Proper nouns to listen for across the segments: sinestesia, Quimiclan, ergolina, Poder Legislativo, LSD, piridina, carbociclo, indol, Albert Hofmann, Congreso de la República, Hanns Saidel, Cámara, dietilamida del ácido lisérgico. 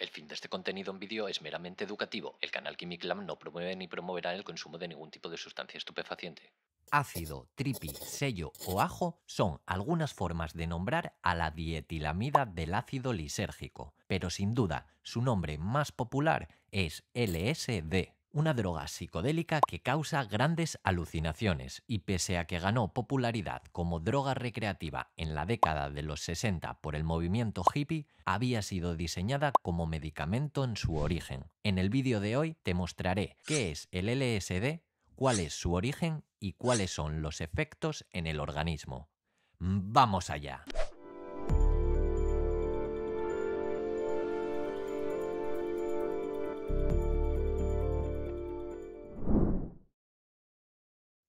El fin de este contenido en vídeo es meramente educativo. El canal Quimiclan no promueve ni promoverá el consumo de ningún tipo de sustancia estupefaciente. Ácido, tripi, sello o ajo son algunas formas de nombrar a la dietilamida del ácido lisérgico, pero sin duda su nombre más popular es LSD. Una droga psicodélica que causa grandes alucinaciones y pese a que ganó popularidad como droga recreativa en la década de los 60 por el movimiento hippie, había sido diseñada como medicamento en su origen. En el vídeo de hoy te mostraré qué es el LSD, cuál es su origen y cuáles son los efectos en el organismo. ¡Vamos allá!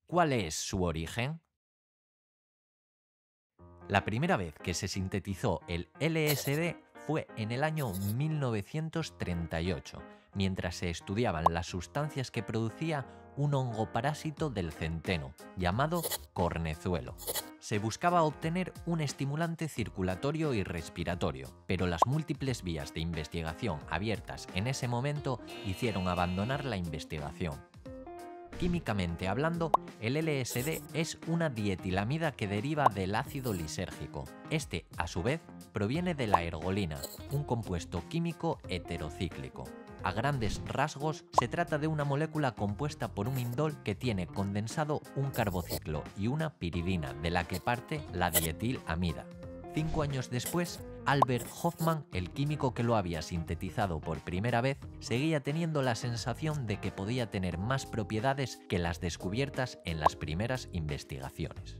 ¿Cuál es su origen? La primera vez que se sintetizó el LSD fue en el año 1938, mientras se estudiaban las sustancias que producía un hongo parásito del centeno, llamado cornezuelo. Se buscaba obtener un estimulante circulatorio y respiratorio, pero las múltiples vías de investigación abiertas en ese momento hicieron abandonar la investigación. Químicamente hablando, el LSD es una dietilamida que deriva del ácido lisérgico. Este, a su vez, proviene de la ergolina, un compuesto químico heterocíclico. A grandes rasgos, se trata de una molécula compuesta por un indol que tiene condensado un carbociclo y una piridina, de la que parte la dietilamida. 5 años después, Albert Hofmann, el químico que lo había sintetizado por primera vez, seguía teniendo la sensación de que podía tener más propiedades que las descubiertas en las primeras investigaciones.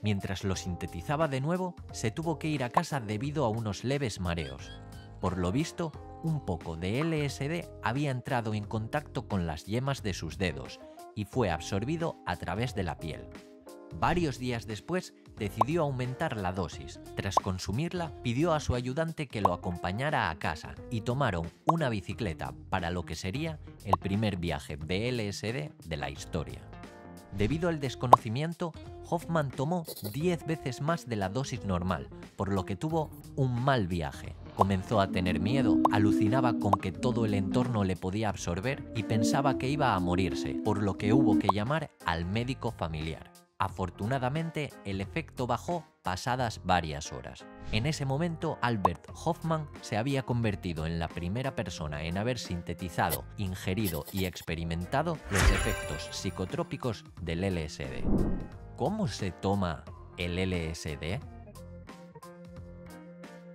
Mientras lo sintetizaba de nuevo, se tuvo que ir a casa debido a unos leves mareos. Por lo visto, un poco de LSD había entrado en contacto con las yemas de sus dedos y fue absorbido a través de la piel. Varios días después, decidió aumentar la dosis. Tras consumirla, pidió a su ayudante que lo acompañara a casa y tomaron una bicicleta para lo que sería el primer viaje de LSD de la historia. Debido al desconocimiento, Hofmann tomó 10 veces más de la dosis normal, por lo que tuvo un mal viaje. Comenzó a tener miedo, alucinaba con que todo el entorno le podía absorber y pensaba que iba a morirse, por lo que hubo que llamar al médico familiar. Afortunadamente, el efecto bajó pasadas varias horas. En ese momento, Albert Hofmann se había convertido en la primera persona en haber sintetizado, ingerido y experimentado los efectos psicotrópicos del LSD. ¿Cómo se toma el LSD?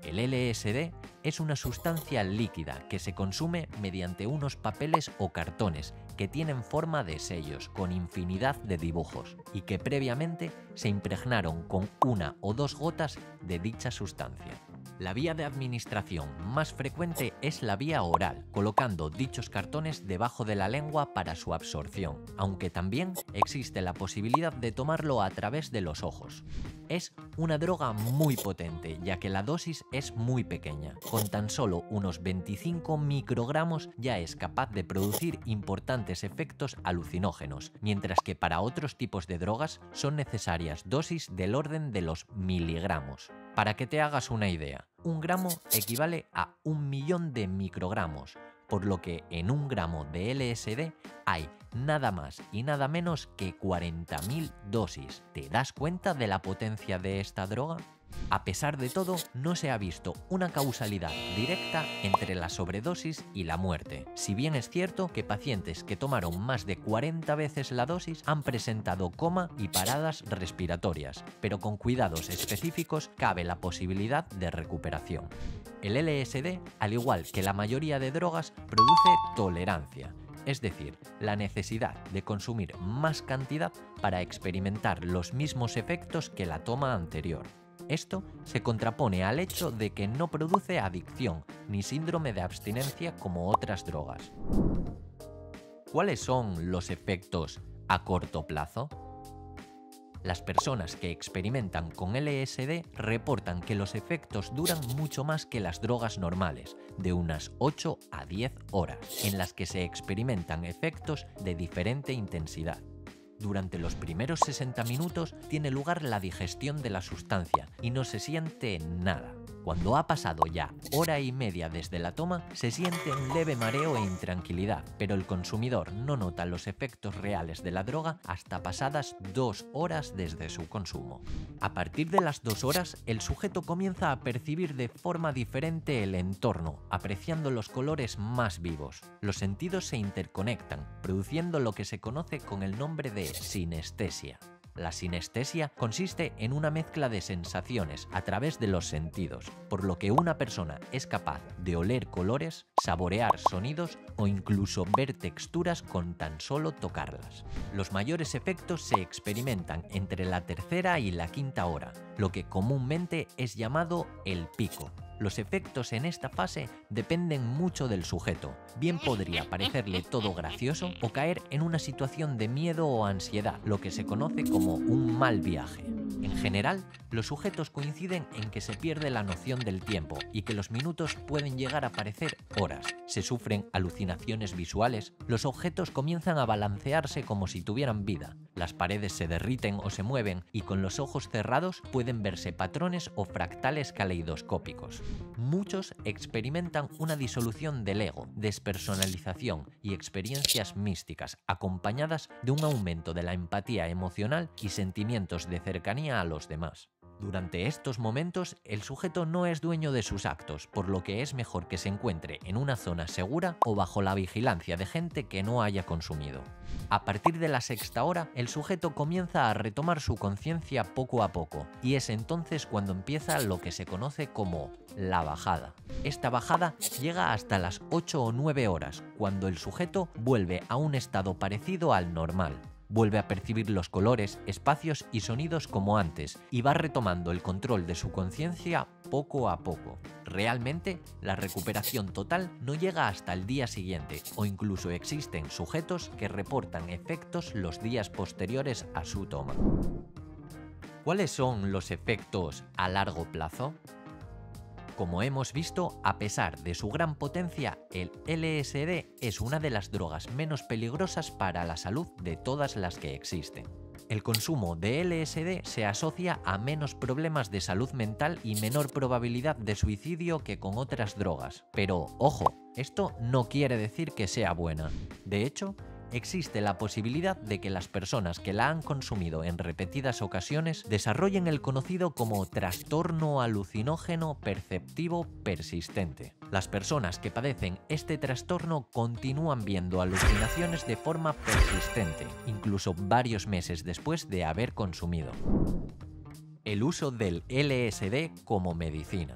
El LSD es una sustancia líquida que se consume mediante unos papeles o cartones que tienen forma de sellos con infinidad de dibujos y que previamente se impregnaron con 1 o 2 gotas de dicha sustancia. La vía de administración más frecuente es la vía oral, colocando dichos cartones debajo de la lengua para su absorción, aunque también existe la posibilidad de tomarlo a través de los ojos. Es una droga muy potente, ya que la dosis es muy pequeña. Con tan solo unos 25 microgramos ya es capaz de producir importantes efectos alucinógenos, mientras que para otros tipos de drogas son necesarias dosis del orden de los miligramos. Para que te hagas una idea, 1 gramo equivale a 1.000.000 de microgramos, por lo que en 1 gramo de LSD hay nada más y nada menos que 40.000 dosis. ¿Te das cuenta de la potencia de esta droga? A pesar de todo, no se ha visto una causalidad directa entre la sobredosis y la muerte, si bien es cierto que pacientes que tomaron más de 40 veces la dosis han presentado coma y paradas respiratorias, pero con cuidados específicos cabe la posibilidad de recuperación. El LSD, al igual que la mayoría de drogas, produce tolerancia, es decir, la necesidad de consumir más cantidad para experimentar los mismos efectos que la toma anterior. Esto se contrapone al hecho de que no produce adicción ni síndrome de abstinencia como otras drogas. ¿Cuáles son los efectos a corto plazo? Las personas que experimentan con LSD reportan que los efectos duran mucho más que las drogas normales, de unas 8 a 10 horas, en las que se experimentan efectos de diferente intensidad. Durante los primeros 60 minutos tiene lugar la digestión de la sustancia y no se siente nada. Cuando ha pasado ya hora y media desde la toma, se siente un leve mareo e intranquilidad, pero el consumidor no nota los efectos reales de la droga hasta pasadas 2 horas desde su consumo. A partir de las 2 horas, el sujeto comienza a percibir de forma diferente el entorno, apreciando los colores más vivos. Los sentidos se interconectan, produciendo lo que se conoce con el nombre de sinestesia. La sinestesia consiste en una mezcla de sensaciones a través de los sentidos, por lo que una persona es capaz de oler colores, saborear sonidos o incluso ver texturas con tan solo tocarlas. Los mayores efectos se experimentan entre la 3ª y la 5ª hora, lo que comúnmente es llamado el pico. Los efectos en esta fase dependen mucho del sujeto. Bien podría parecerle todo gracioso o caer en una situación de miedo o ansiedad, lo que se conoce como un mal viaje. En general, los sujetos coinciden en que se pierde la noción del tiempo y que los minutos pueden llegar a parecer horas. Se sufren alucinaciones visuales, los objetos comienzan a balancearse como si tuvieran vida, las paredes se derriten o se mueven y con los ojos cerrados pueden verse patrones o fractales caleidoscópicos. Muchos experimentan una disolución del ego, despersonalización y experiencias místicas acompañadas de un aumento de la empatía emocional y sentimientos de cercanía a los demás. Durante estos momentos, el sujeto no es dueño de sus actos, por lo que es mejor que se encuentre en una zona segura o bajo la vigilancia de gente que no haya consumido. A partir de la 6ª hora, el sujeto comienza a retomar su conciencia poco a poco, y es entonces cuando empieza lo que se conoce como la bajada. Esta bajada llega hasta las 8 o 9 horas, cuando el sujeto vuelve a un estado parecido al normal. Vuelve a percibir los colores, espacios y sonidos como antes y va retomando el control de su conciencia poco a poco. Realmente, la recuperación total no llega hasta el día siguiente o incluso existen sujetos que reportan efectos los días posteriores a su toma. ¿Cuáles son los efectos a largo plazo? Como hemos visto, a pesar de su gran potencia, el LSD es una de las drogas menos peligrosas para la salud de todas las que existen. El consumo de LSD se asocia a menos problemas de salud mental y menor probabilidad de suicidio que con otras drogas. Pero, ojo, esto no quiere decir que sea buena. De hecho, existe la posibilidad de que las personas que la han consumido en repetidas ocasiones desarrollen el conocido como trastorno alucinógeno perceptivo persistente. Las personas que padecen este trastorno continúan viendo alucinaciones de forma persistente, incluso varios meses después de haber consumido. El uso del LSD como medicina.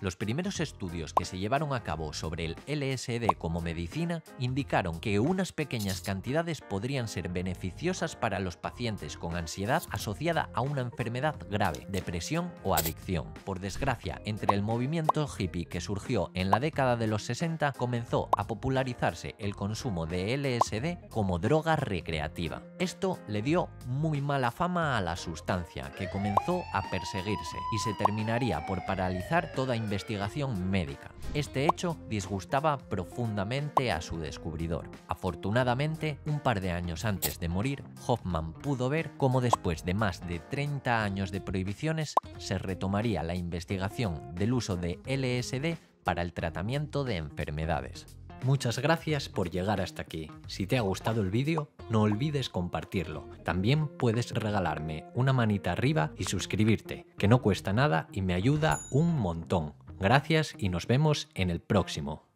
Los primeros estudios que se llevaron a cabo sobre el LSD como medicina indicaron que unas pequeñas cantidades podrían ser beneficiosas para los pacientes con ansiedad asociada a una enfermedad grave, depresión o adicción. Por desgracia, entre el movimiento hippie que surgió en la década de los 60, comenzó a popularizarse el consumo de LSD como droga recreativa. Esto le dio muy mala fama a la sustancia, que comenzó a perseguirse y se terminaría por paralizar toda investigación médica. Este hecho disgustaba profundamente a su descubridor. Afortunadamente, un par de años antes de morir, Hofmann pudo ver cómo después de más de 30 años de prohibiciones se retomaría la investigación del uso de LSD para el tratamiento de enfermedades. Muchas gracias por llegar hasta aquí. Si te ha gustado el vídeo, no olvides compartirlo. También puedes regalarme una manita arriba y suscribirte, que no cuesta nada y me ayuda un montón. Gracias y nos vemos en el próximo.